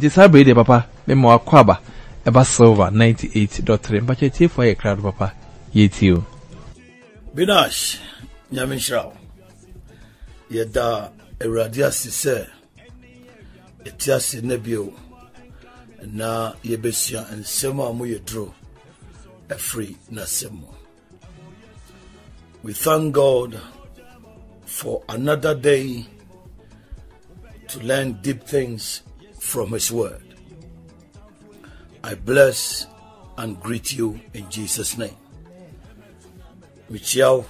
Disabe de papa, le mwa kwaba, e Basilva 98.3 mpache tifu aye kradu papa, yetiyo. Binash, nyaminshraw, yeda eradiasi se, etiasi nebio, na yebesia nsema amu yedro, efri nasemo. We thank God for another day to learn deep things from His Word. I bless and greet you in Jesus' name. Michiao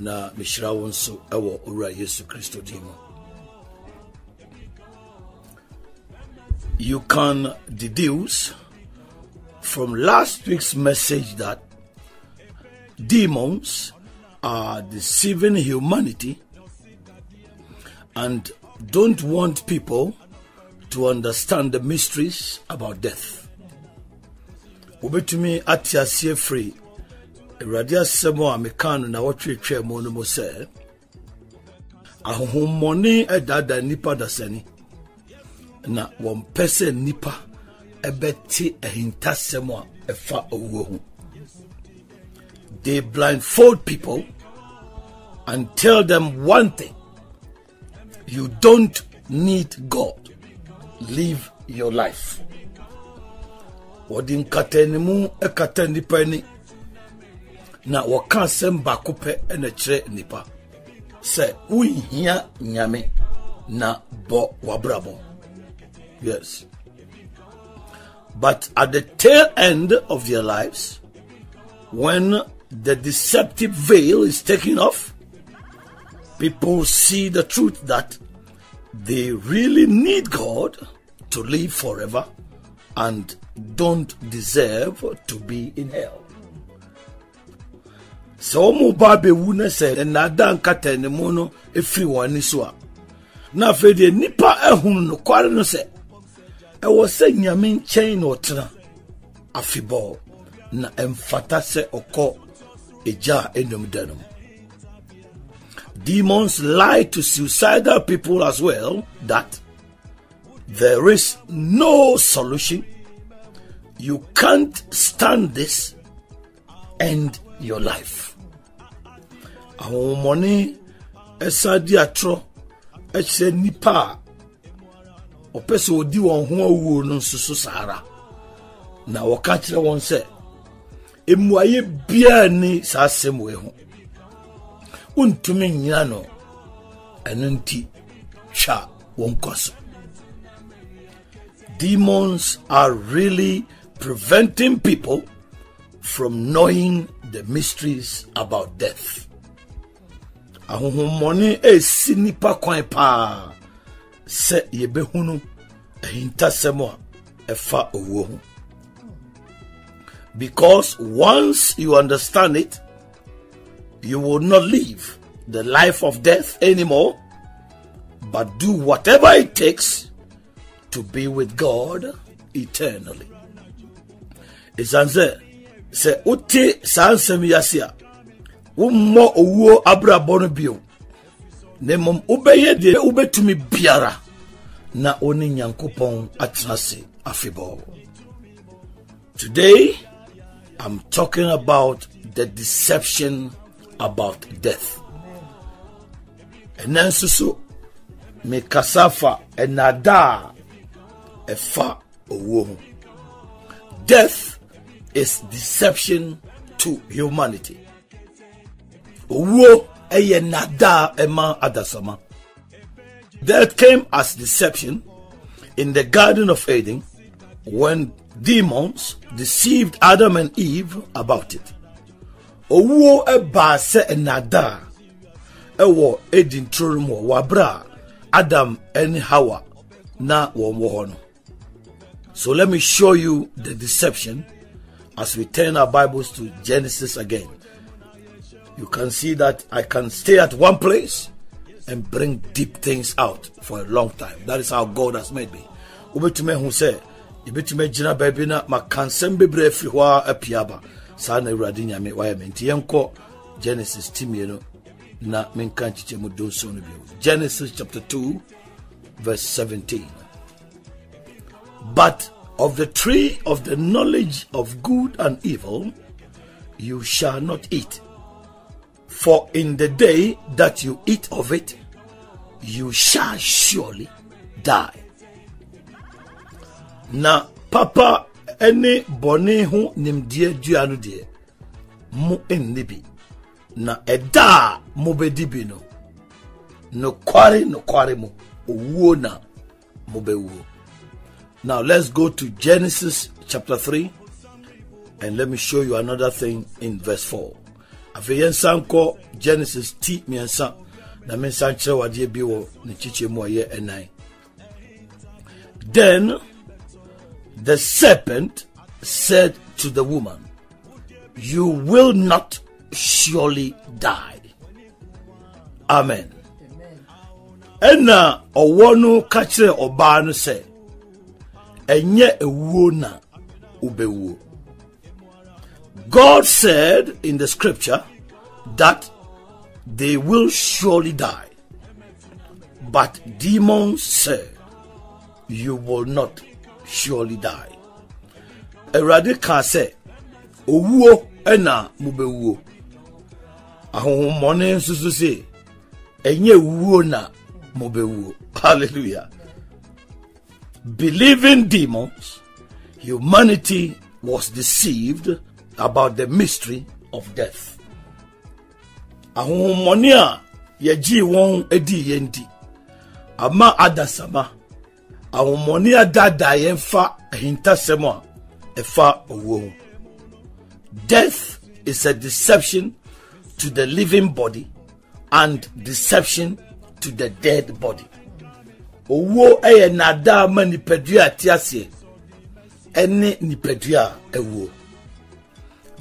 na mishrawonsu ewo ura Yesu Christo dimo. You can deduce from last week's message that demons are deceiving humanity and don't want people to understand the mysteries about death. Ubetumi atiasie free. Radia semo amekanu na watwe twa mo no mo se. Ahohomoni edada nipa dasani. Na one person nipa ebeti ehintasemo efa owohu. They blindfold people and tell them one thing. You don't need God. Live your life. Wadin kateni mu ekateni pani na wakansen bakupe enechre nipa se uinya nyame na bo wabrabo. Yes. But at the tail end of their lives, when the deceptive veil is taken off, people see the truth that they really need God to live forever and don't deserve to be in hell. So mubabe wuna se na dan katene mono efri wani soa. Na fede nipa ehun no kware no se. E wo se nyame nchen no tena. Afibo na emfata se oko eja enum denum. Demons lie to suicidal people as well that there is no solution. You can't stand this. End your life. Ahomoni esadi atro ese nipa opeso odi won ho awuo no susu sara na woka kire won se emuaye bia ni sa semwe ho. Untumi nyano enunti cha wonkoso. Demons are really preventing people from knowing the mysteries about death. Ahohomoni esi nipa kwan pa se yebehunu ehintasemo efa owo. Because once you understand it, you will not live the life of death anymore, but do whatever it takes to be with God eternally. Ezanze se uti sansem yasia ummo owo abrabonu bio nemom ubeye de ubetumi biara na oni nyankopon atrase afebo. Today I'm talking about the deception about death. Enansusu me kasafa enada efa owo. Death is deception to humanity. Owo eyenada ema adasama. Death came as deception in the Garden of Eden when demons deceived Adam and Eve about it. Owo eba se enada ewo edin tromo wabra Adam and Hawa na womohono. So let me show you the deception as we turn our Bibles to Genesis again. You can see that I can stay at one place and bring deep things out for a long time. That is how God has made me. Ubetume hu se ibetume jina baby na makansem bebre fri hwa apiaba. Sana uradi nyame waye menti yenko Genesis timieno na menkanchiche mudonso no bio. Genesis chapter 2 verse 17. But of the tree of the knowledge of good and evil you shall not eat, for in the day that you eat of it, you shall surely die. Na papa ene bone hu nimdie duanu die mu ennibi na eda mobedibi no no kware mu owo na mobewo. Now let's go to Genesis chapter 3 and let me show you another thing in verse 4. Afeyensan ko Genesis ti miensa na mensan chere wade bi wo ne chiche mu ye enai. Then the serpent said to the woman, "You will not surely die." Amen. Ena owonu ka chere oba no se enye ewuo na ubewuo. God said in the scripture that they will surely die. But demons said, "You will not surely die." Erade Kaase, owuo ena mubewuo. Ahonhomone nsusu se enye ewuo na mubewuo. Hallelujah. Believing demons, humanity was deceived about the mystery of death. Ahomonia yeji won edi yendi ama adasama ahomonia dada yenfa hintasemo efa owo. Death is a deception to the living body and deception to the dead body. Owo eye nada mani pedua tiase ene ni pedua ewo.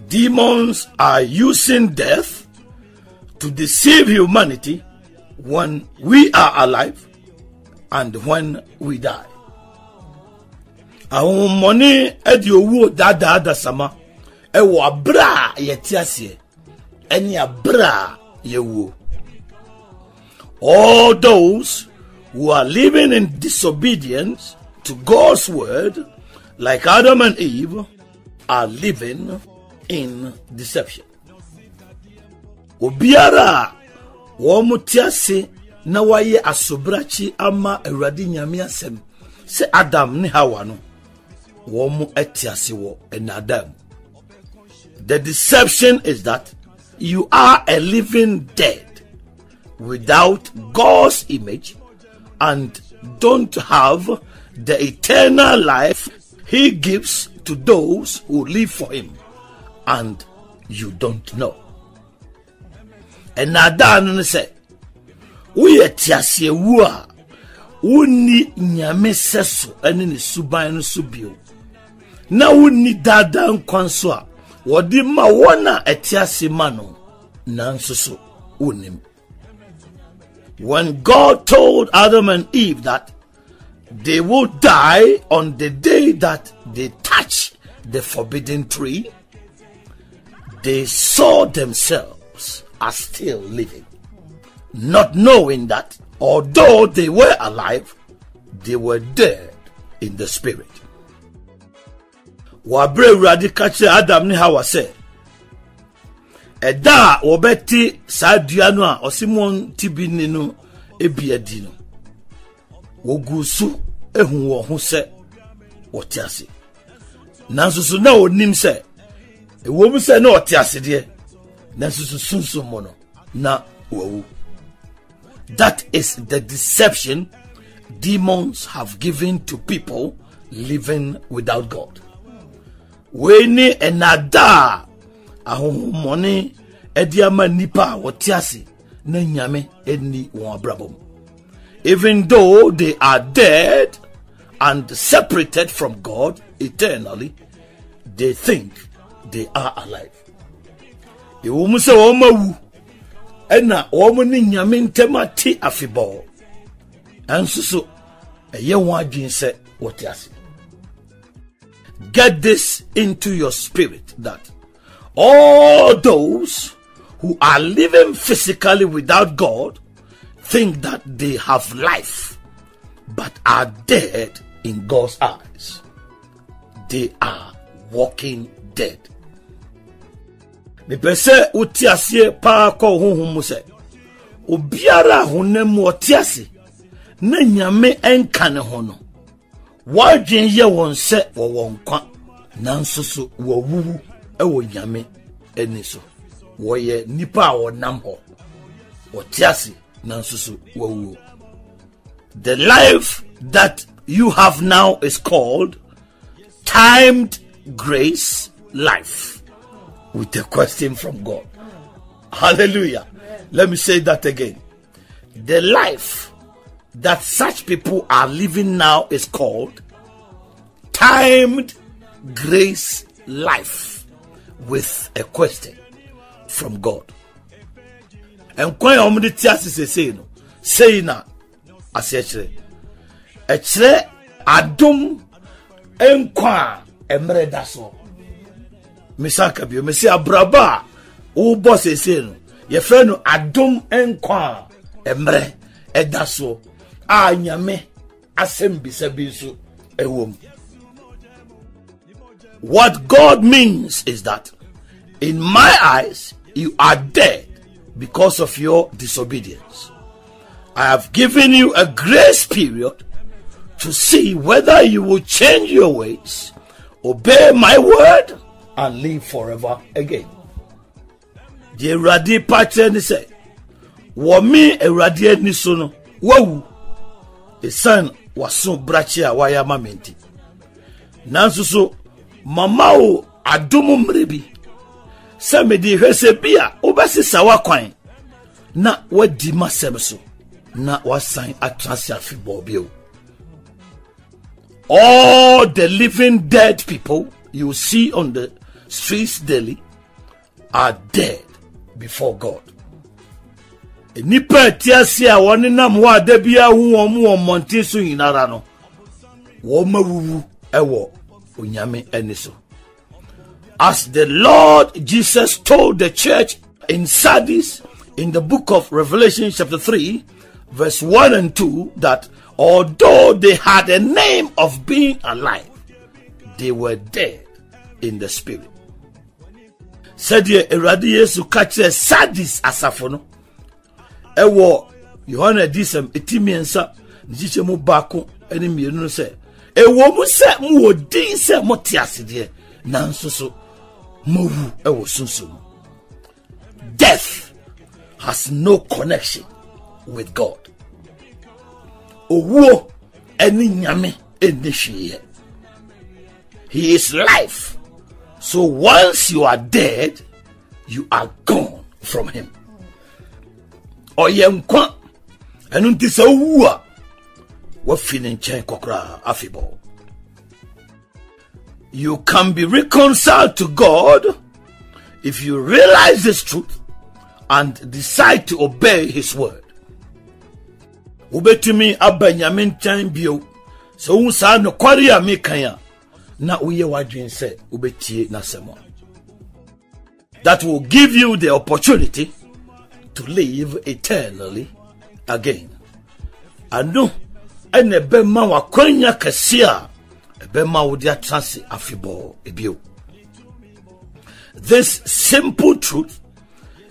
Demons are using death to deceive humanity when we are alive and when we die. Awon money edi owo dada sama ewo abra ye tiase ene abra yewo. All those who are living in disobedience to God's word, like Adam and Eve, are living in deception. Obiara womutiasi na waye asobrachi ama Awurade Nyame asem se Adam ne Hawa no womu etiasi wo enadam. The deception is that you are a living dead without God's image and don't have the eternal life he gives to those who live for him, and you don't know. And Nadan said, "We are Tiasiwa, we need Nyamesesu, and in the Subayan Subio. Now we need Dadan Kwanswa, Wadima Wana Etiasimano, Nansusu, Unim." When God told Adam and Eve that they will die on the day that they touch the forbidden tree, they saw themselves as still living, not knowing that although they were alive, they were dead in the spirit. Wabre radikache Adam ni Hawa said, Eda obeti saduano a osimon tibini no ebiadi no wogusu ehu wo ho se otiase nansusu na onim se ewo se na otiase de nansusu sunsumo no na wawu. That is the deception demons have given to people living without God. Weni enada ahomone ediama nipa wotiase na nyame eni won abrabom. Even though they are dead and separated from God eternally, they think they are alive. Ewo musa wo mawu ena wo mo ni nyame ntemati afibọ ansuso eye won adwen se wotiase. Get this into your spirit that all those who are living physically without God think that they have life, but are dead in God's eyes, they are walking dead. The person who tiasie pa ko humuse, obiara hunemu tiasi, ne nyame enkane hono. Wajin ye won se wo won kwa, nansusu wo wu ewo nyame eniso. Wo ye nipa wo namho. O tiasi nansusu wo wu. The life that you have now is called timed grace life, with a question from God. Hallelujah. Let me say that again. The life that such people are living now is called timed grace life, with a question from God. And when you say na asechre echre adum enkwa emre daso misaka bio mesi abraba u boss esenu ye frenu adum enkwa emre edaso anyame asembisa bisu ewom. What God means is that in my eyes you are dead because of your disobedience. I have given you a grace period to see whether you will change your ways, obey my word, and live forever again. The Radi Pachen said, Wami Eradi Nisuno, Wow, the son was so brachia wayamamenti. Nansuso, Mamao Adumum Ribi, Samedi Hesebia, Obasi Sawakwain, Na what Dima Semso. Not what sign at all the living dead people you see on the streets daily are dead before God. Nipa tiasia woni nam wa da bia hu omo monte so yinara no wo mawuwu ewo onyame eniso. As the Lord Jesus told the church in Sardis in the book of Revelation chapter 3 verse 1 and 2, that although they had a name of being alive, they were dead in the spirit. Said ye eradi Yesu kache sadis asafono. Ewo Yohana disem etimiensa njiche mu bako eni mienu se. Ewo mu se mu odin se motiase de nanso so mowu ewo sunsun. Death has no connection with God. Owo eni nyame enishi. He is life. So once you are dead, you are gone from him. Oyenkwa enu ntisa owa wa finin chen kokra afibo. You can be reconciled to God if you realize this truth and decide to obey his word. Ubetimi abanyamin chanbio. So unsa no kwari amikanya. Na uye wadrin se ubetiye nasemo. That will give you the opportunity to live eternally again. Anu ene bema wa kwenya kesia. Ebema udia transi afibo ebio. This simple truth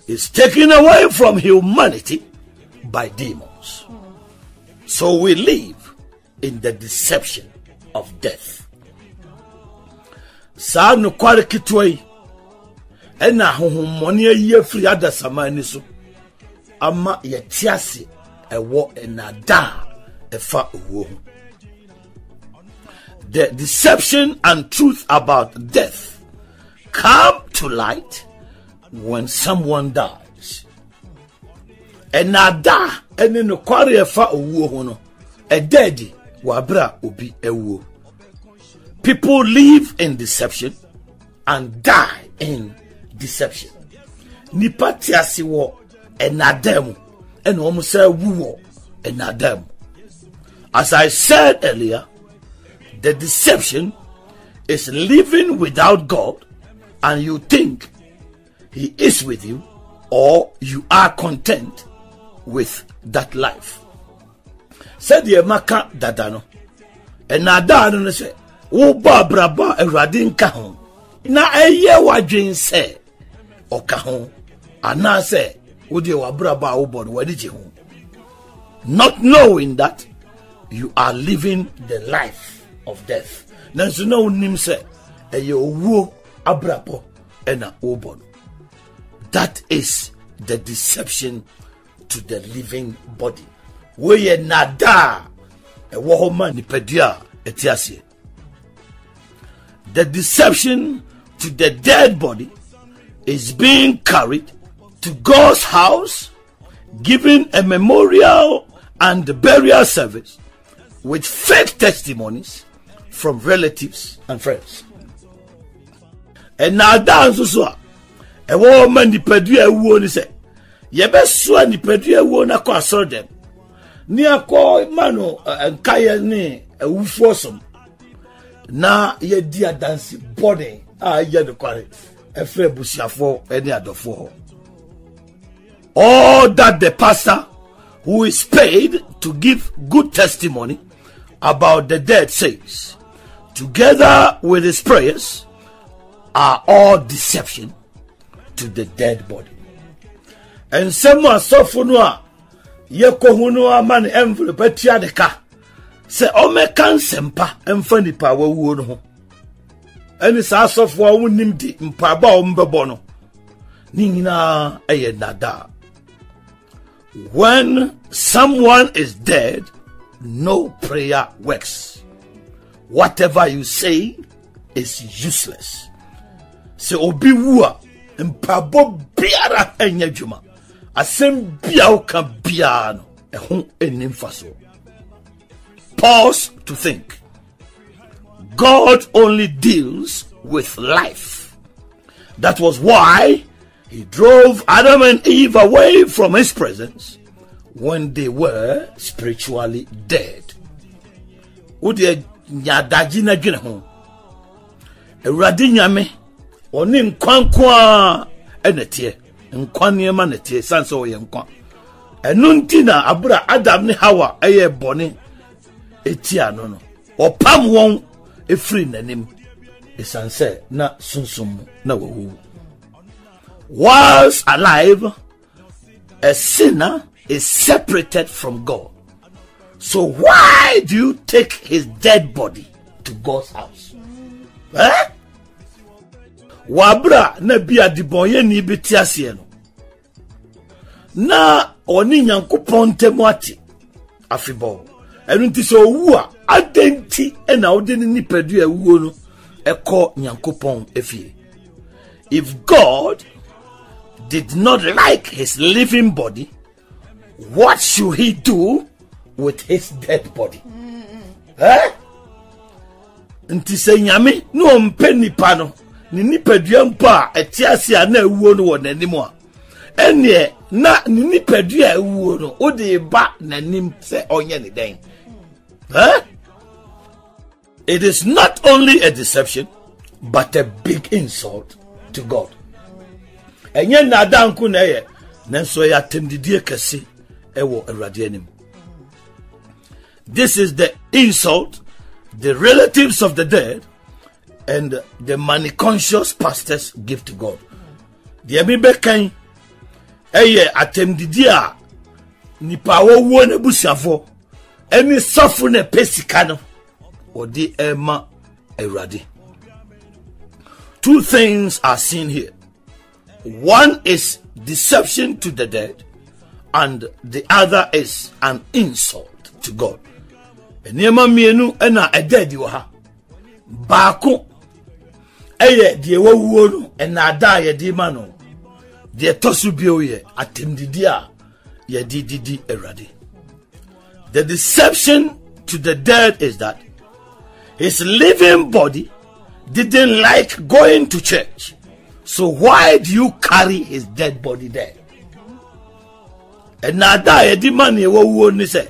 is taken away from humanity by demons. So we live in the deception of death. Sa no kware kitoi ena honhomone aye firi adasaman ni so ama yetiase ewo enada efa owo. The deception and truth about death come to light when someone dies. Enada ene no kware efa owo ho no e dead wa bra obi ewo. People live in deception and die in deception. Ni pati asiwo enadem ene omo se wuwo enadem. As I said earlier, the deception is living without God and you think he is with you, or you are content with that life. Said the Emaka Dadano, enada no se wo ba braba awrade nka ho na eye wadwen se oka ho ana se wo de wa braba wo bod wadi je ho, not knowing that you are living the life of death. Nanso no nim se eye owo abrapo ena wo bod. That is the deception to the living body. We are nada a woman nipedia etiasie. The deception to the dead body is being carried to God's house, giving a memorial and burial service with fake testimonies from relatives and friends. And now that's what a woman nipedia won is. Yebeso ni pedua wo na kwa sordem ni akọ manu nkaye ni ewufosom na ye dia dance body a ye de kware efre busiafo eni adofo. All that the pastor who is paid to give good testimony about the dead says together with his prayers are all deception to the dead body. And someone sofunua yekohunua man envelope tia de ka se omekan sempa emfa nipa wawu no ho ani sa sofua wonim di mpa ba o mbebo no ninina eye nada. When someone is dead, no prayer works. Whatever you say is useless. Se obi wua mpa bo biara enya djuma asem bia uka bia no ehun enim faso. Pause to think. God only deals with life. That was why he drove Adam and Eve away from his presence when they were spiritually dead. Ude nyadaji na dwene ho Ewrade nyame onim kwankwa enetie nkwanye ma nete sanse wo ye nkwa enu ntina abura Adam ne Hawa eye bone etia no no opam won efri nanim esanse na sunsum na wowu. Whilst alive, a sinner is separated from God. So why do you take his dead body to God's house? Eh? Wabra na bia dibonye ni betiasie no na oni nyankopon temu ati afibo enu nti so wu a adenti e na odi ni pedu ewu no ekọ nyankopon efie. If God did not like his living body, what should he do with his dead body? Eh? Nti se nyame no mpe nipa no nini pedua mpa etiasia na ewuo no wonanimu a ene na nini pedua ewuo no odi ba nanim se onye ne den. Huh? It is not only a deception but a big insult to God. Enye na danku na ye nanso ya temdidie kese ewo Awurade anim. This is the insult the relatives of the dead and the money-conscious pastors give to God. The Amibekan, Eye Atemdidia, Nipawo Wone Busavo, Emi Sofune Pesicano, Odi Emma Eradi. Two things are seen here. One is deception to the dead, and the other is an insult to God. Eniema mienu ena ededi waha. Bako. Eye die wawuo no enada ye di mano die tosubio ye atemdidia ye di eradi. The deception to the dead is that his living body didn't like going to church, so why do you carry his dead body there? Enada ye di mano ye wawuo ni se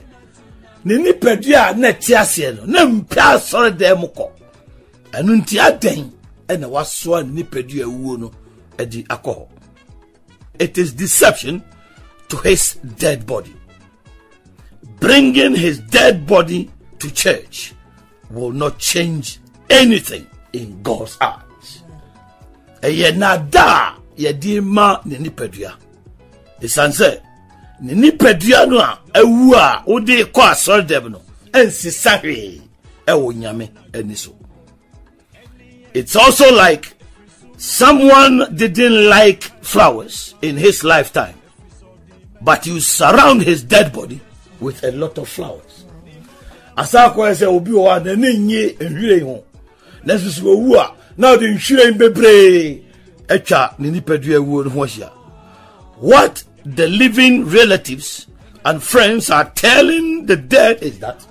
nini pedia ne tiasie no ne mpia sore de muko enu ntia den. It is deception to his dead body. Bringing his dead body to church will not change anything in God's eyes. Eye na da ye di ma ne nipadua. Esanse ne nipadua no a ewu a wo de kɔ asɔre dem no ensisa hwe e wo nyame ani so. It's also like someone didn't like flowers in his lifetime, but you surround his dead body with a lot of flowers. Asako say obi o na nyi enhwire ho. Na susu owu a na de nhwire bebre etwa ne nipadua wu ho hia. What the living relatives and friends are telling the dead is that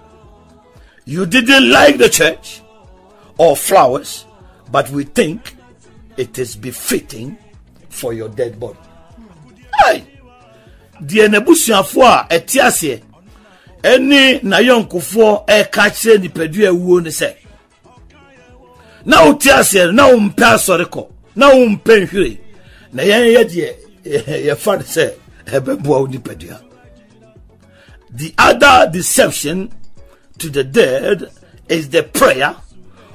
you didn't like the church or flowers, but we think it is befitting for your dead body. Hey, the enebusia fo etiase eni na yonkofo e ka kire ni pedu ewuo ne se na otiase na ompe asoreko na ompe nhwire na yen ye de ye fa se ebeboa ni pedu. The other deception to the dead is the prayer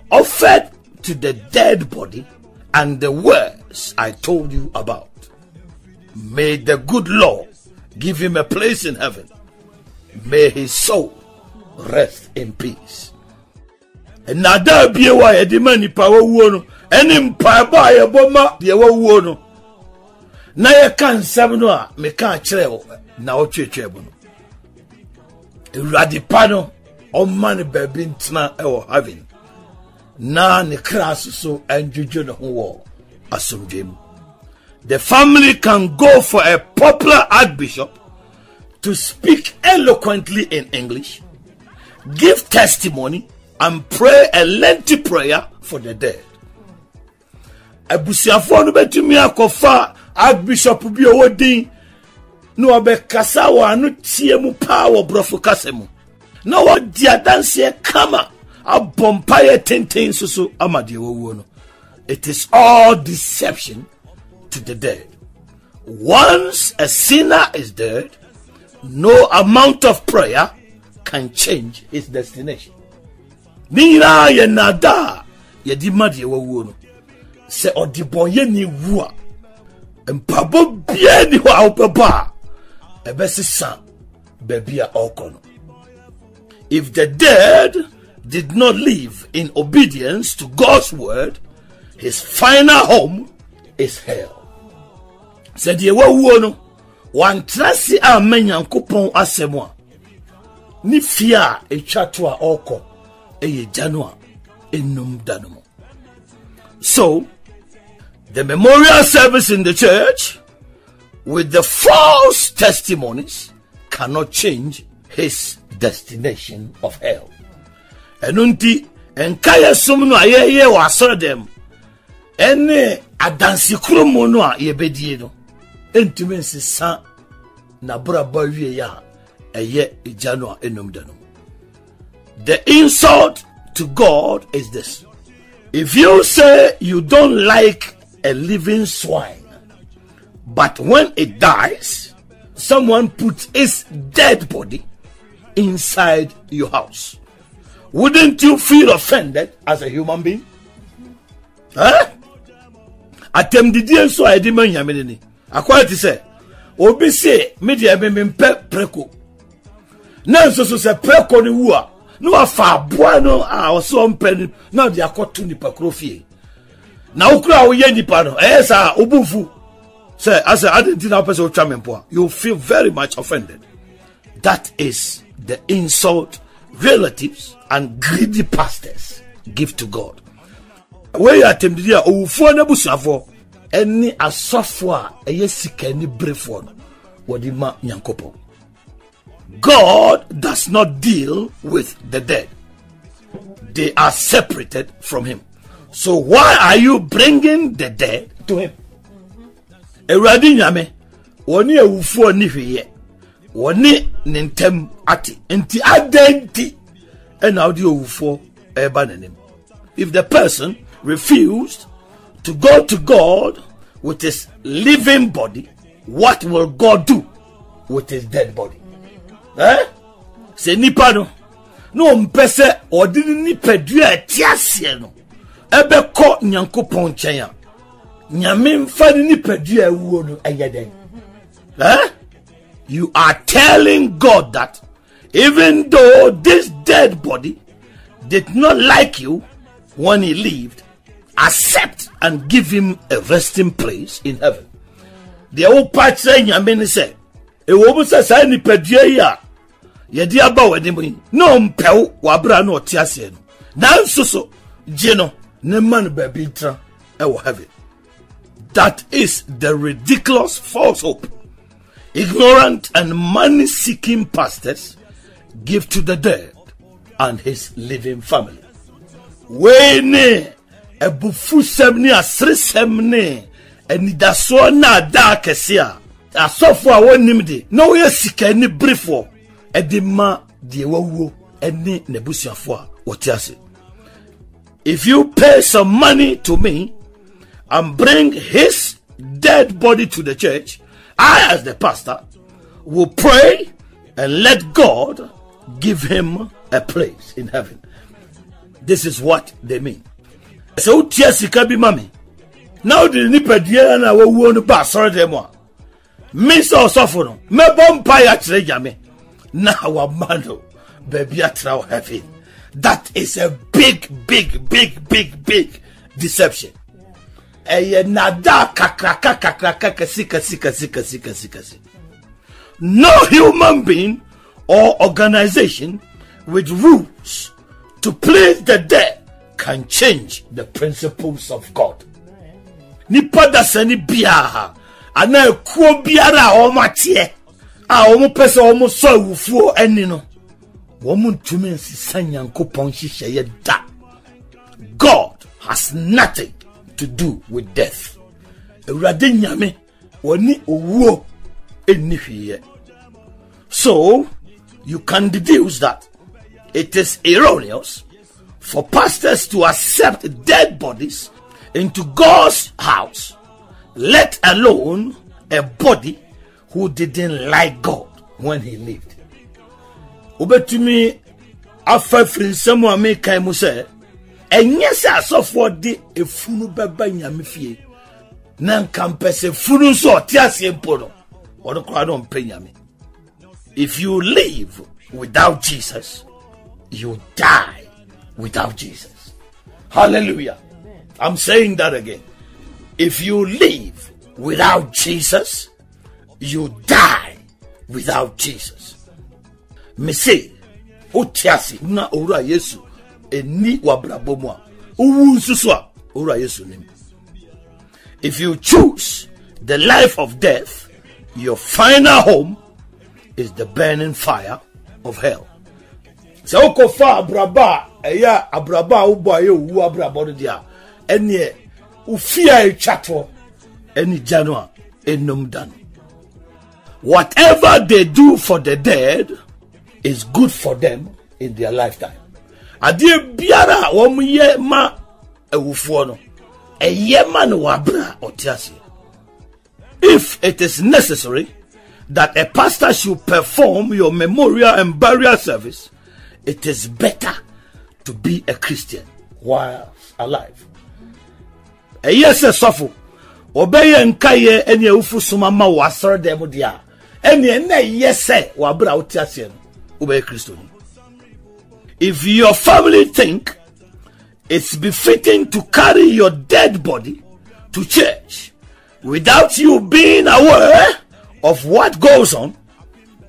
offered to the dead body and the words I told you about. May the good Lord give him a place in heaven. May his soul rest in peace. Nada biwa ye di mani pa wo no eni mpa ba ye boma de wo no na ye kan sam no a me kan kire wo na wo twetwe bo no ewradipa no o man baby ntina e wo having na ne krasu so anjuju no ho wo asomdwem. The family can go for a popular archbishop to speak eloquently in English, give testimony, and pray a lengthy prayer for the dead. Abusiafo no betumi akofa archbishop bi owodin no obekasa wa anu tie mu pa wo brofo kasa mu na wo dia dance e kama abompaye tenten susu amade wo no. It is all deception to the dead. Once a sinner is dead, no amount of prayer can change his destination. Nira ye nada ye di madie wo wo no se odibonye ni wu a mpabo bia ni wa opapa ebe sisa baby a okono. If the dead did not live in obedience to God's word, his final home is hell. Said ye wo wo no wan trasi amenyankopon asem a ni fia etwato a okọ eye jano a enum danum. So the memorial service in the church with the false testimonies cannot change his destination of hell. Enunti enkaye sum no ayeye wa sodem ene adansikuru mu no a yebedie no entumi nsa na braba wie ya eye ejano enum danum. The insult to God is this: if you say you don't like a living swine, but when it dies, someone puts its dead body inside your house, wouldn't you feel offended as a human being? Huh? Atem didie so edi manyame ni akwati se obi se me de be mpe preko na so so se preko ni wu a no afa boa no a oso mpe na de akotu ni pakrofie na okura wo ye nipa no esa obufu se asa adintina person twa mempo. You feel very much offended. That is the insult relatives and greedy pastors give to God. Where you attend dia owufo na busuafo eni asofo a eye sika ni brefo no wodi ma nyankopon. God does not deal with the dead. They are separated from him. So why are you bringing the dead to him? Ewradi nyame woni ewufo ni hweye woni nentem ati enti adenti ena odi owufo eba nanim. If the person refused to go to God with his living body, what will God do with his dead body? Eh? Se nipa no no mpese odini ni pedua tiasie no ebe ko nyankopon nchen ya nyame mfa ni pedua wuo no eyeden eh you are telling God that even though this dead body did not like you when he lived, accept and give him a resting place in heaven. The old part saying, I mean, say, a woman says, I need Pedria, your dear bow, and him, no, Pel, Wabra, no, Tiasian. Now, so, Geno, no man, baby, I will have it. That is the ridiculous false hope. Ignorant and money seeking pastors give to the dead and his living family. Wene ebufu semni asri semni enidaso na da kesia asofo a wonimde na wo yesika ni brifo edima de wawuo eni nebusuafo a wotiase. If you pay some money to me and bring his dead body to the church, I as the pastor will pray and let God give him a place in heaven. This is what they mean. So Tiasika be mommy. Now the nipedia na wo wo no ba sorry dem a. Me so sofo no. Me bompa ya kire jame. Na wa mano baby atra heaven. That is a big deception. Eye nada kakra. No human being or organization with rules to please the dead can change the principles of God. Nipada seni biaha ana ekuo biara a omatie a omopese omoso awufuo eni no womuntumi nsisa nyankopon hihye da. God has nothing to do with death. Ewurade nyame woni owuo eni hwiye. So you can deduce that it is erroneous for pastors to accept dead bodies into God's house, let alone a body who didn't like God when he lived. Obetumi afafri nsemo amekan mu se enye se asofo de efunu baba nyame fie na nkampese funu so ti asiempo no odokwa no mpe nyame. If you live without Jesus, you die without Jesus. Hallelujah. I'm saying that again. If you live without Jesus, you die without Jesus. Me say, Otiasi, na ora Yesu, eni wabrabo mwa, uwu suswa, ora Yesu nim. If you choose the life of death, your final home is the burning fire of hell. Se okofa abraba eya abraba ubo aye owu abraba dia ene ufia etwato ene janua enum dan. Whatever they do for the dead is good for them in their lifetime. Adie biara wo mye ma ewufo no eye ma no wabra otiase. If it is necessary that a pastor should perform your memorial and burial service, it is better to be a Christian while alive. Yes, Sopho. Obey and Kaye and Yufu Sumama was sorry demo dia. And yes, sir, Wabra Utiasian, Obey Christian. If your family think it's befitting to carry your dead body to church without you being aware of what goes on,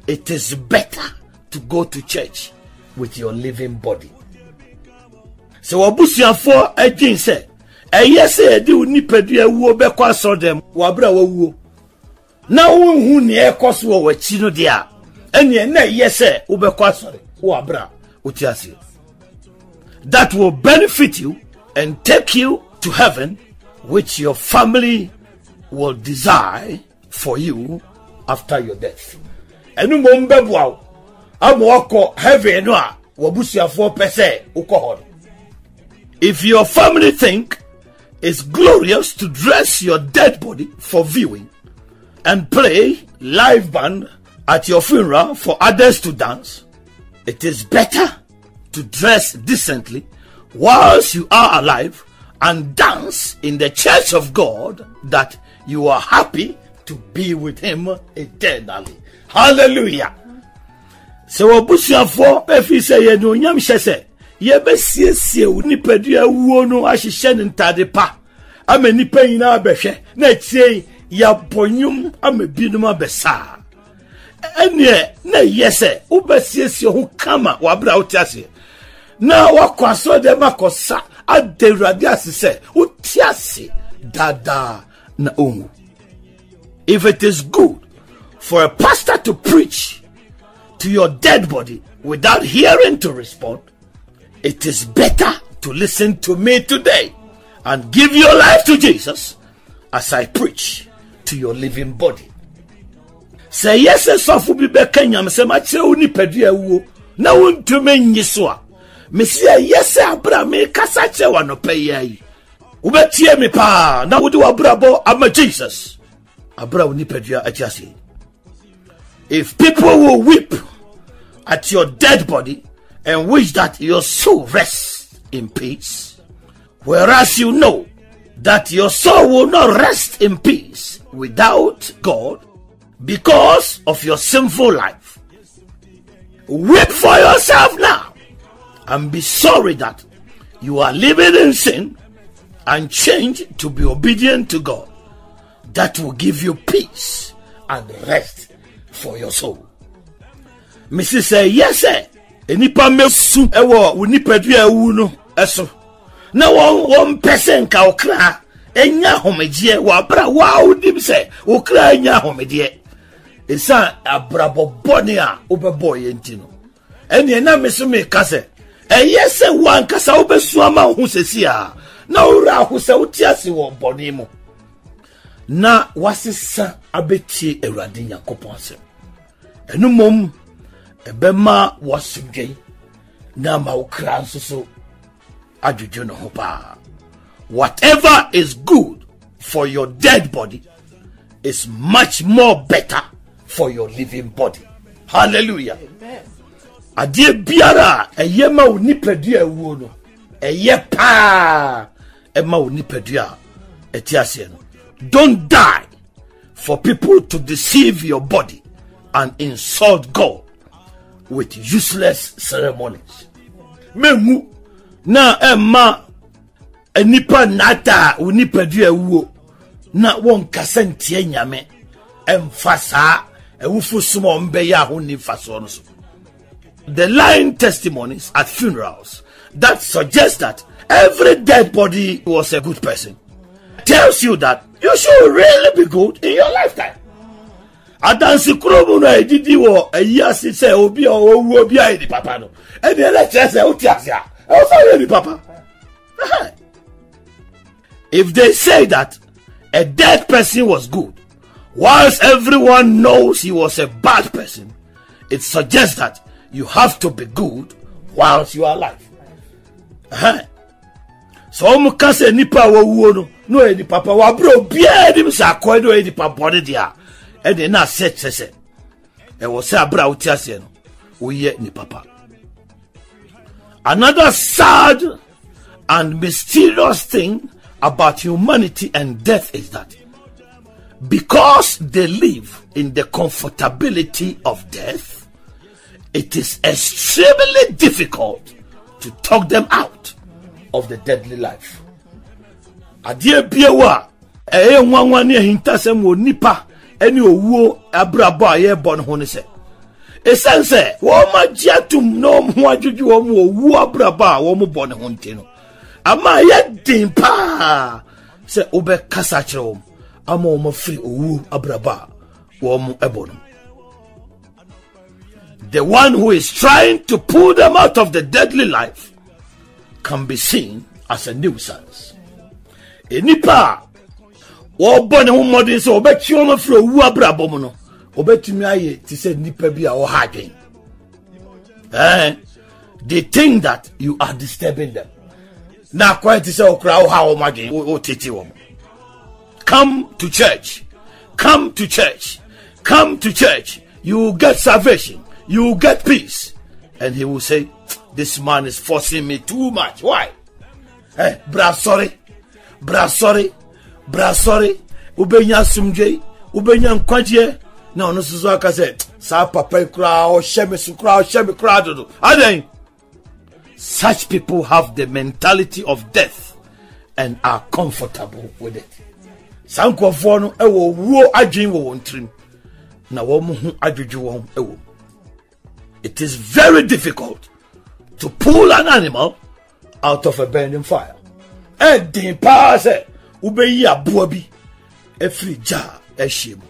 it is better to go to church with your living body. So wabusiafo ejin se eye se di oni pedua wo be kwaso dem wabra wawo na wonhu ne ekoso wo wachi no dia ene na eye se wo be kwaso wabra utiasi. That will benefit you and take you to heaven, which your family will desire for you after your death. Enu mo mbebwa Amwako heaven noa wabusia 4% ukohod. If your family think it's glorious to dress your dead body for viewing and play live band at your funeral for others to dance, it is better to dress decently whilst you are alive and dance in the church of God, that you are happy to be with him eternally. Hallelujah. So obusia for efi say ye no nyam hyese ye besiesie wo nipadua wuo no ahyehye ne ntadepa ama nipa nyina abehwe na tie ya bonyum ama binum abesa ene na yese wo besiesie ho kama wa bra wo tiase na wakwaso de makosa adewrade asese wo tiase dada na omu. If it is good for a pastor to preach to your dead body without hearing to respond, it is better to listen to me today and give your life to Jesus as I preach to your living body. Say yes, sofu bi be kanyam se ma kire oni padu awuo na wontume nyiso a me say yes abra me kasa kire wa no payi wo betie me pa na wo di wa brabo ama Jesus. If people will weep at your dead body and wish that your soul rests in peace, whereas you know that your soul will not rest in peace without God because of your sinful life, weep for yourself now and be sorry that you are living in sin and change to be obedient to God. That will give you peace and rest for your soul. Mrs. say yes, sir. Enipa mesu ewo unipadu ewu no eso. Na one person ka okra enya homedie wa bra wa udim say okra enya homedie. Esa abrabo bonia obeboye ntino. Eni na mesu me kase. Yes, sir, wan kasa obesu ama hu sesia. Na ura hu se utiasi wo bonimo. Na wasisa abeti erade nyankopon asem enumom ebema wasugei na ma ukra nsoso ajuju no hopa. Whatever is good for your dead body is much more better for your living body. Hallelujah. Adie biara eye ma onipadu awuo no eye pa e ma onipadu a etiase no. Don't die for people to deceive your body and insult God with useless ceremonies. Memu na emma enipa nata unipadu ewo na won kasentie nyame emfasa ewufu sumo mbe ya ho ni faso no so. The lying testimonies at funerals that suggest that every dead body was a good person tells you that you should really be good in your lifetime. Adansi kromu na edidi wo eyasi se obi owu obi ayi di papa no. Eni ele chese uti asia. E so di papa. If they say that a dead person was good, whilst everyone knows he was a bad person, it suggests that you have to be good whilst you are alive. So mukase nipa wo wuo no. No edi papa wa bro bia edi msa akwa no edi papa de dia edi na set sese e wo se abra uti ase no wo ye ni papa. Another sad and mysterious thing about humanity and death is that because they live in the comfortability of death, it is extremely difficult to talk them out of the deadly life. Adie biewa eye nwanwa ne hintasem onipa ene owuo abrabo aye bon ho ne se esense wo magiatum no mo ajuju wo mo owuo abrabo wo mo bon ho ntino ama ye din pa se obe kasa kyerewom ama wo mo free owuo abrabo wo mo ebon. The one who is trying to pull them out of the deadly life can be seen as a nuisance. Enipa wo bone ho modin se obeti omo fro wu abrabo mu no obetumi aye ti se nipa bi a wo hadwen. They think that you are disturbing them. Na kwai ti se okra wo ha wo madwen wo titi wo. Come to church. Come to church. Come to church. You will get salvation. You will get peace. And he will say, this man is forcing me too much. Why? Hey, brasori, ubenya sumje, ubenya mkwaje. Now, no suzuwa kase, sa papa krao, shemi krao. Aden. Such people have the mentality of death and are comfortable with it. Sanko fono ewo wo adwen wo ntrim. Na wo mu hu adwuju wo ewo. It is very difficult to pull an animal out of a burning fire. And the passe ubeyi aboa bi every jar ehim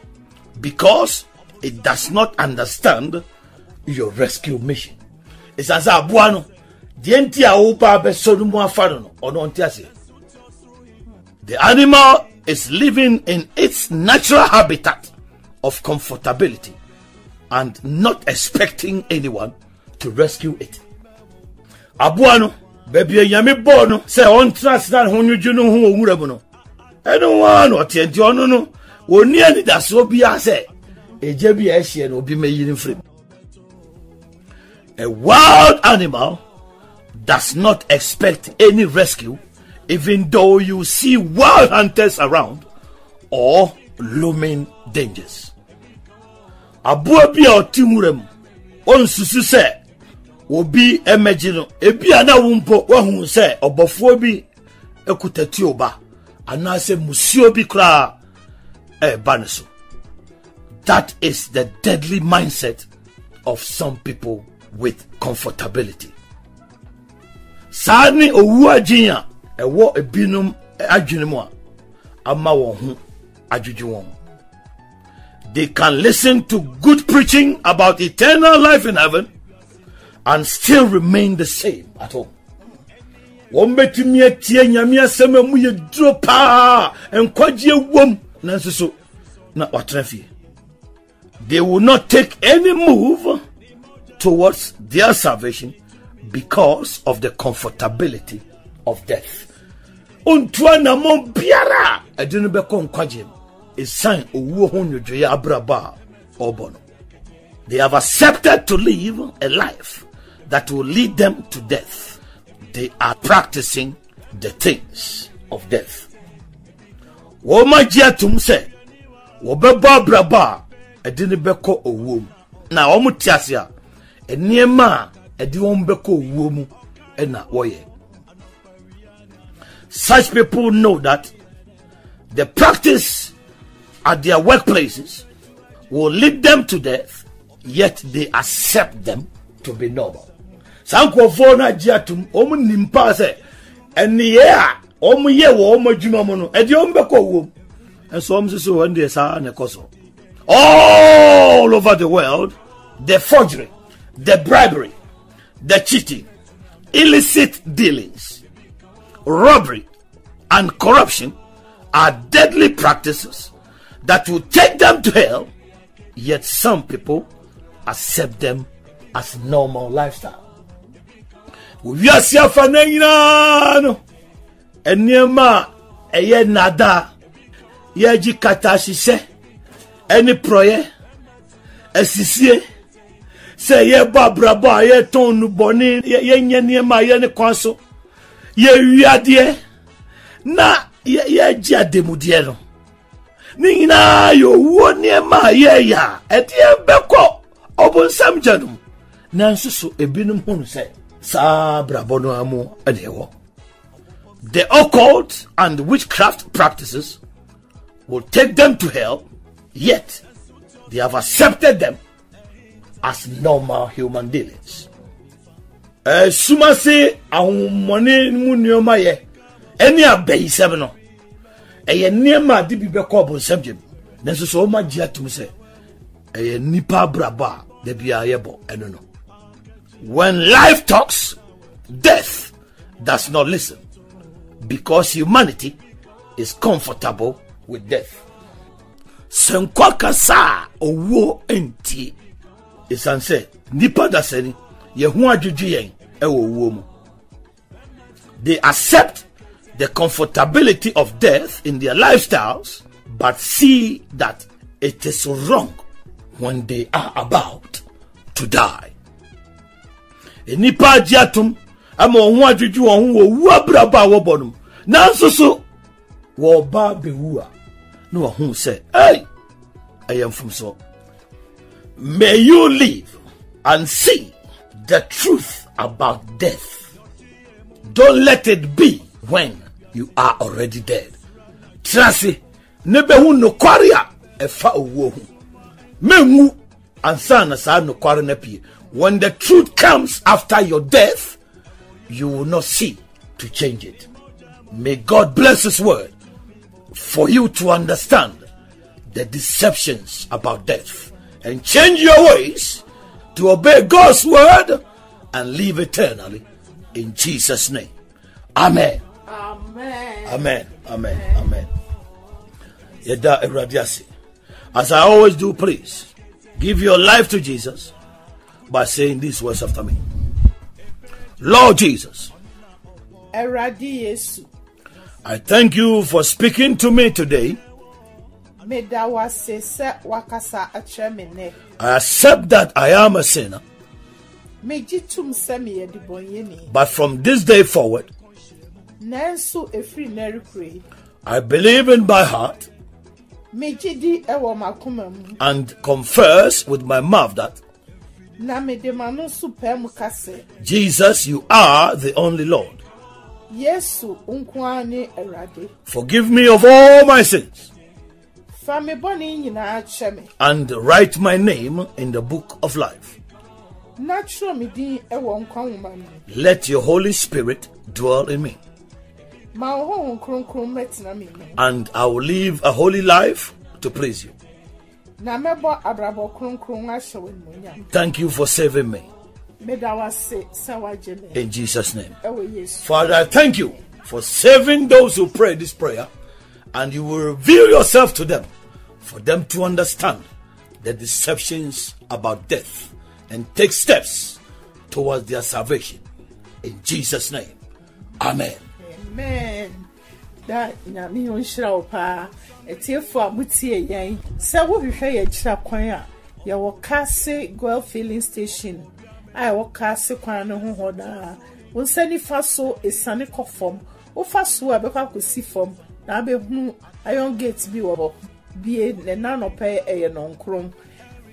because it does not understand your rescue mission. It's as aboa no dienti a upa be so mu afano no ono ntia se. The animal is living in its natural habitat of comfortability and not expecting anyone to rescue it. Abuano, baby, yami bono, say on trust that Honujun who Murabono. I don't want or Tianjono, or nearly that so be I say. A JBS will be made in free. A wild animal does not expect any rescue. Even though you see wild hunters around or looming dangers. Abua bia otimurem onsusu se obi emejino ebi ana wumpo wahun se obofo bi ekutati oba ana se musio bi kra e baneso. That is the deadly mindset of some people with comfortability. Sani owu ajinya ewo ebinum adwenemu a ama won ho adwuju won. They can listen to good preaching about eternal life in heaven and still remain the same at home. Won betumi atie nyame asɛm mu ye duro pa enkwagye wom nanso so na watrafie. They will not take any move towards their salvation because of the comfortability of death. Untuana mon biara edinu beko nkwajem is sign owo honjoye abraba obono. They have accepted to live a life that will lead them to death. They are practicing the things of death. Wo magiatum se wo beba abraba edinu beko owo na wo mutiasia eniema edi wo beko owo mu ena woye. Such people know that the practice at their workplaces will lead them to death, yet they accept them to be normal. Sanko vona jiatum omu nimpa se eniya omu yewo omu jumamu no edi omu beko wo and so omu so one day sa ne koso. All over the world, the forgery, the bribery, the cheating, illicit dealings, robbery and corruption are deadly practices that will take them to hell, yet some people accept them as normal lifestyle. We are seeing fanenina enema eye nada yeji katashise eni proye esisie se ye babraba ye tonu boni ye nyenema ye ne kwanso ye wiade na ye jademudiero ningina yo woni ma ye ya etie beko obunsam janum nansusu ebinum hunu se sa brabono amu adewo. The occult and witchcraft practices will take them to hell, yet they have accepted them as normal human dealings. Sumase ahomone munnioma ye eni abeisem no eye niema di bibeko obonsem jem nenso so ma giatum se eye nipa braba de bia yebo eno no. When life talks, death does not listen because humanity is comfortable with death. Senkwaka sa owo enti isanse nipa daseni ye hu adwuju yen. They accept the comfortability of death in their lifestyles, but see that it is wrong when they are about to die. Enipa jiatum ama ohun ajuju ohun owu abraba awobonum na nsusu wo ba bewua na ohun say hey I am from so. May you live and see the truth about death. Don't let it be when you are already dead. Trasi nebehu no kwaria efa owo hu. Menwu ansa na sa no kwara na pie. When the truth comes after your death, you will not see to change it. May God bless his word for you to understand the deceptions about death and change your ways to obey God's word and live eternally in Jesus' name. Amen. Amen. Amen. Amen. Amen. Yeda Eradiasi. As I always do, please give your life to Jesus by saying these words after me. Lord Jesus, I thank you for speaking to me today. I accept that I am a sinner, but from this day forward, I believe in my heart and confess with my mouth that Jesus, you are the only Lord. Forgive me of all my sins and write my name in the book of life. Let your Holy Spirit dwell in me, and I will live a holy life to please you. Thank you for saving me. In Jesus' name. Father, I thank you for saving those who pray this prayer, and you will reveal yourself to them for them to understand the deceptions about death and take steps towards their salvation. In Jesus' name. Amen. Amen. That Nami on Shraupa, a tear for Mutia Yang, Sawo Haya Chakwaya, Yawo Kaase Girl Filling Station. I walk Kaase Kwano Hoda. One Sunny Faso is Sunny Coffom, O Faso Abaka could see from Nabe Iron Gates be over, be a nan or pay a non crom.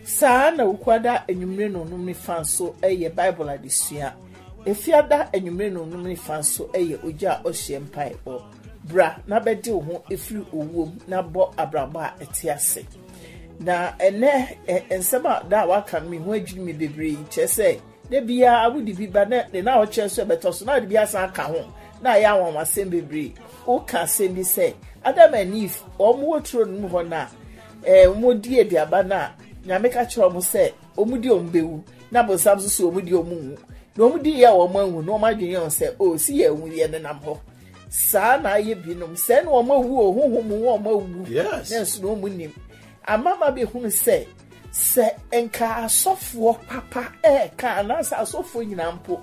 Sana Uquada and Umreno Numi Fanso, a Bible at this year. If you are that and Umreno Numi Fanso, a Uja Ocean Pie or Bra, Nabedil, if you womb, Nabo Abraba at Yase. Na ene ensema da waka mi ho adwini me bebre chese de bia awudi bi ba na de na o chese betoso na de bia san ka ho na ya won wasem bebre o ka se bi se Adam and Eve o mu otro nu ho na omodi e bia ba na nya me ka chiro mu se omudi o mbewu na bo sam so omudi o mu na omudi ya o manwu na o madwini on se o si ya wu ye ne nam ho sa na ye binom se na o mawu o honhom wo o mawu yes na o munim. Amama be who say, enka soft walk, papa, can answer so for you, ample.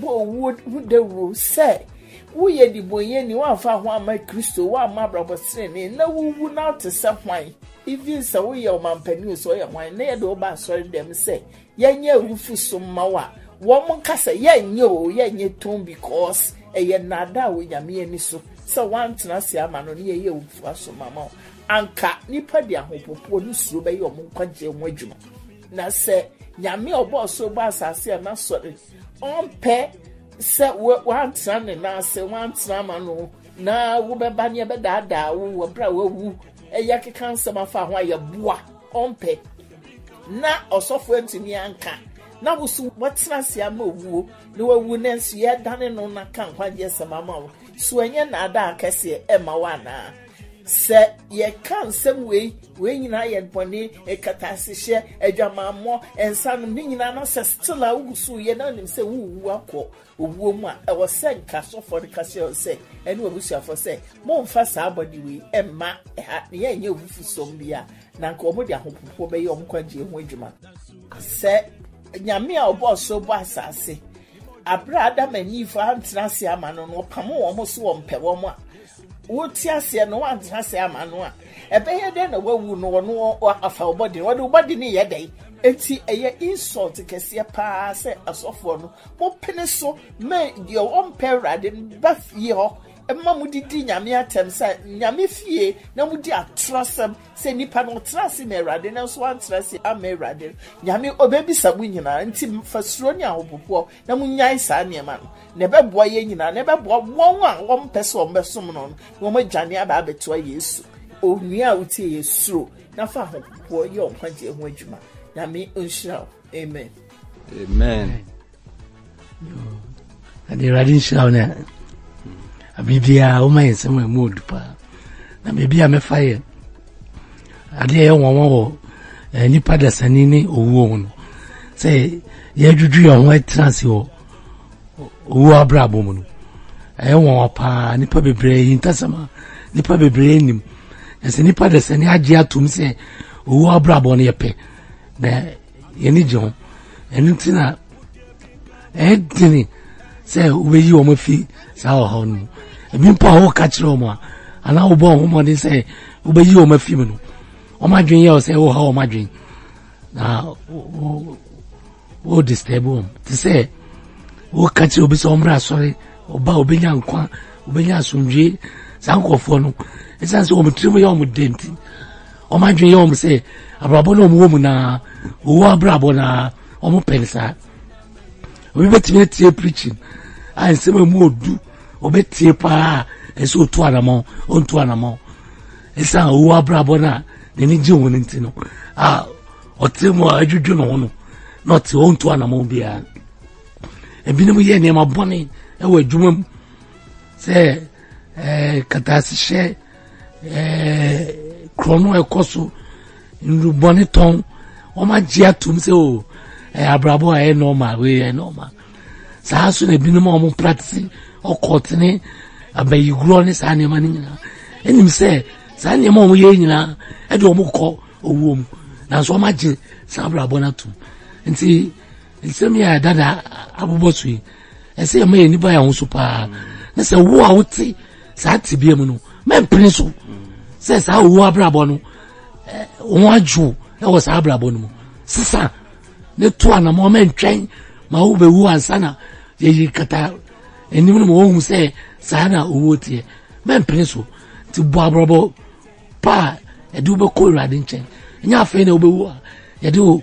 Bo would the rule say, we are the boy, anyone found one my crystal, one my brother, saying, no, we would not to some wine. If you saw your man penny, so your wine, they do by sorry them say, Yan ye rufu some mawa, one monk cassa, yan ye tomb because a yan nada with your me and so. So one to us, your man, only a year for some mamma. Anka nipa dia ho popo ni suro be yo monkwaje mwadwuma na se nyame obo so ba asase na sori onpe se wantra ne na se wantra manu na wo be ba ne be daada wo bra wo wu eyake kansa ma fa ho ayeboa onpe na osofo antimi anka na wo su watna se ama owu ne wawu ne nso ye dane no na kan kwaje samama wo so enye na ada akese e ma wana se ye kan sem we nyina ye boni e katase hye adwamammo ensanum ni nyina na se still awusu ye na nim se wuwu akọ obuo mu a e wo se nka so for the kase se ene obusu afọ se mo mfa sa abodi we e ma ye enye obufu so mbia na nka omodi ahopopo be ye omkwaje ho adwuma se nyame a obo so bo asase abrada mani fa ntrase ama no no pamo wo ho so wo mpe wo mu a wotia se no antrase ama no a ebe ye de na wawu no no afa obodi no de obodi ni ye dai Eti eye insult kesi pa se asofo no mo pene so me de o mpera de ba fie ho emma mu didi nyame atem se nyame fie na mu di atrasem se nipa no trase me erade na so antrase ama erade nyame obebisa bu nyina nti mfasuro ni ahopopo na mu nyai saa niema no ne beboa ye nyina ne beboa won a wo mpese o mbesom no wo majane aba betua Yesu onua uti Yesu na fa ho ye o kwaje ho adwuma nyame unshira amen amen no ade radin shira na Bibia, oh my, some mood, pa. And maybe I'm a fire. A dear woman, and you paddle Sanini or woman. Say, you do on white transio. Who are brab woman? I want pa, nipper be brain, Tassama, nipper be brain him. As any paddle Sania to me say, who are brab on your pay. There, any John, and it's not. Edney, say, will you on my feet? Sour home. Mimpa catch Roma, and our born woman is say, Obey you, my female. Oh, my dream, you say, oh, how my dream. Now, oh, this table, to say, oh, catch you, be some sorry, or bow be young, quan, be young, some jay, Sankophone. It's as over 3 million with denting. Oh, my dream, say, a brabon woman, who are brabona, or more pensa. We bet me preaching. I say, more do. Obetier pa eso otuanamo ontuanamo esa uwa brabona ne ni jiwo ni ntino ah otimo ajuju no hono not ontuanamo bia ebinemu ye ne mabone e wa adwumam se katasi she krono ekoso nrubone ton o ma jia tum se o abrabo a normal we normal sa so ne binemu o mo practice Courtney, I bet you grown this animal in him say, Sandy Moyena, a domo a womb. Now so much Sabra Bonatum. And see, and send me a dada Abu Bosui. And say, I may anybody on super. That's a war out, see, Sati Biamino, man Prince. Says how Wabrabono, one Jew, that was Abrabono. Sissa, the two and a moment train, Maube, who and Sana, the Catal. And even who say, Sana Uwote, man Pencil, to Barbara Pa, a double cool riding chain, and your friend Obewa, you do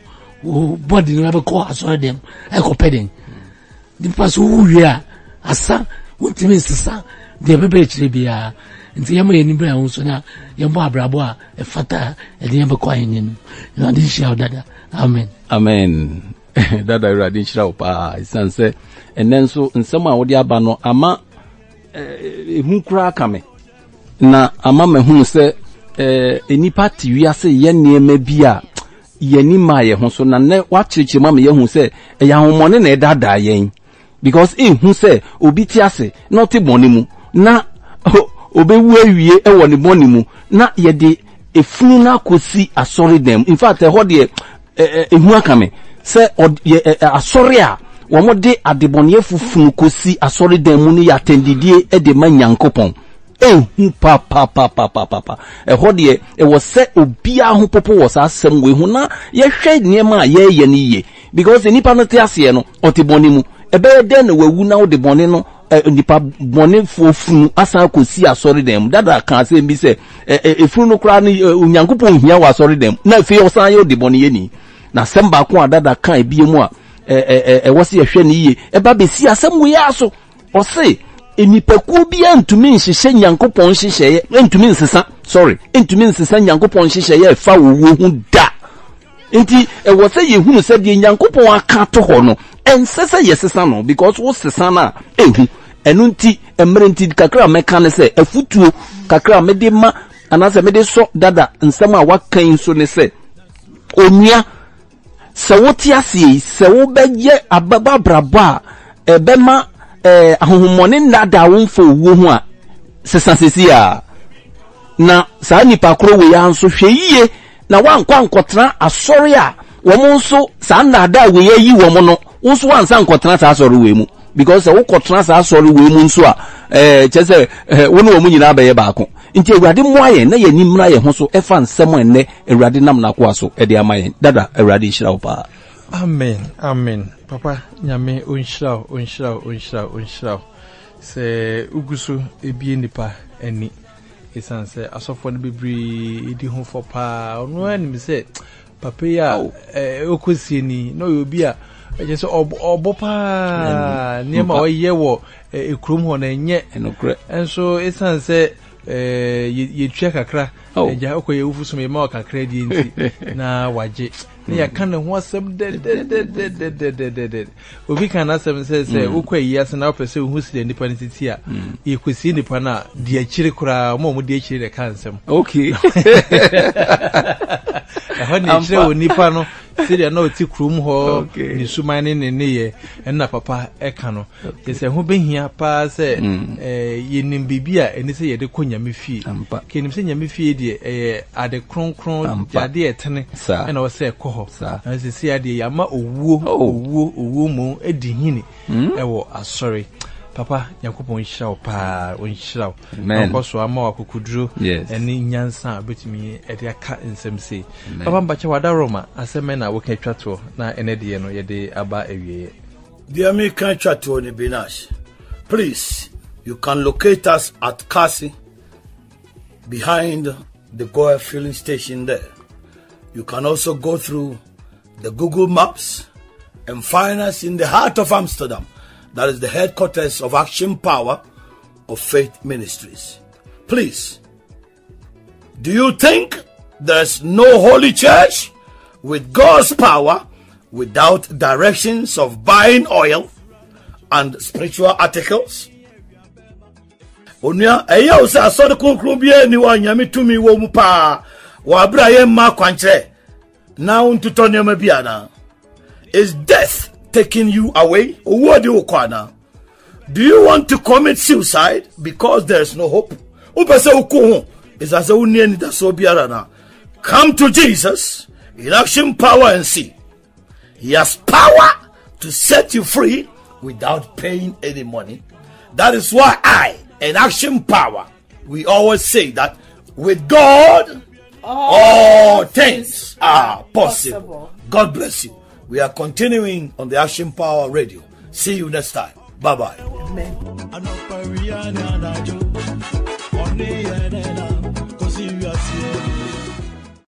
body never call us or them, a copadding. The person who are a son, what means the son, the baby tribia, and the Yamay in Brown Sona, Yamba Brabwa, a fata, and the Yamba Quainin, and I didn't shout that. Amen. Amen. That I read in Shraupa, his son said, and then so in some of the Abano, Ama Hunkrakame. Na Ama who said, any party we are say, Yenny may be a Yenny Maya, Honson, and watch it, Mammy, who say, a young morning, a dad dying. Because in who say, Obitiase, not a bonimu, na Obe where we are one bonimu, not yet a funeral could see a sorry them. In fact, a holiday, a Hunkame. Se asori a womo de adebonye fufunu kosi asori den mu ni yatendidie e de manyankopon ehu pa pa pa pa pa pa e ho de e wo se obi a ho popo wo sa asem we hu na ye hwe niema ye ye ni ye because nipa no te ase no oteboni mu e be den na wawu na wo de boni no nipa boni fufunu asan kosi asori den mu dada kan se bi se efunu kra ni onyankopon hia wo asori den na fe wo san ye odeboni ye ni na semba kwa dada kan ebiemu a wasi ehwe ne ye e ba besi asem we aso o se enipaku bi antumi nhihye nyankopon nhihye entumi nsesa sorry entumi nsesa nyankopon nhihye e fa wo hu da enti e wo se ye hunu se de nyankopon aka to ho no ensesa ye sesa no because wo sesa na ehu enu nti emre nti kakra meka ne se afutuo kakra mede ma anase mede so dada nsem a wakan so ne se onua se woti asie se wo beye ababa braba ebe ma ahonhomone nada wonfo wo hu a sesasesi a na saa nipa kro we ya nso hwe yie na wankwa nkotra asori a wo nso saa nada we ya yi wo mo no wo nso wansa nkotra saa asori we mu because wo kotra saa asori we mu nso a chese wo no wo nyina ba ye baako Inti Ewurade mwaye na ye nimra ye ho so efa nsem enne Ewurade nam na kwa so e de amaye dada Ewurade nhyira wo pa. Amen amen papa nyame onhyira wo onhyira se ugusu ebie nipa ani esanse asofo ne bebre edi ho fo pa ono ani me se papa ya okosie ni no ye obi a je so obo pa nema oye wo ekrom ho na enye enokre enso esanse ye twa kakra eja okoye ufusu me ma kakra di nti na waje ne ya kan ho asem de obi kan asem se okoye ase na opese ohu sile nipa ni titi a ye kwesi nipa na de akire kura mo de akire de kan asem okay ha ni akire woni pa no sile na oti krum ho ni sumane ne ye na papa eka no se ho behia pa se ye nim bibia eni se ye de konyame fie ke nim se nyame fie de ade kronkron jade etene na wo se koho na se se ade ya ma owuo mu edi hini ewo asori papa yakopon hirawo pa on hirawo nkoso ama wakokuduro eni nyansa betimi ede aka nsemse papa mbache wada roma asemena woketwato na enede no yede aba ewiye dear me kan chatwo ni binash please you can locate us at Kaase behind the Goa filling station there. You can also go through the Google Maps and find us in the heart of Amsterdam. That is the headquarters of Action Power of Faith Ministries. Please, do you think there's no holy church with God's power without directions of buying oil and spiritual articles? Onya eya usa asode kunkun bia ni wa nyame tumi wo mu pa wa bra ye ma kwankye na untuto nyame bia na is death taking you away or what you kwana do you want to commit suicide because there's no hope upese ukuhu is as you need that so bia na come to Jesus in Action Power and see he has power to set you free without paying any money. That is why I and Action Power, we always say that with God, all things are possible. God bless you. We are continuing on the Action Power Radio. See you next time. Bye-bye. Amen.